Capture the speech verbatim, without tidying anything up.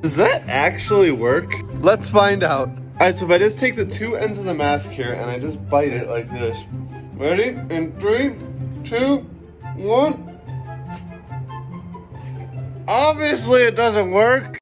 Does that actually work? Let's find out. All right, so if I just take the two ends of the mask here and I just bite it like this. Ready? In three, two, one. Obviously it doesn't work.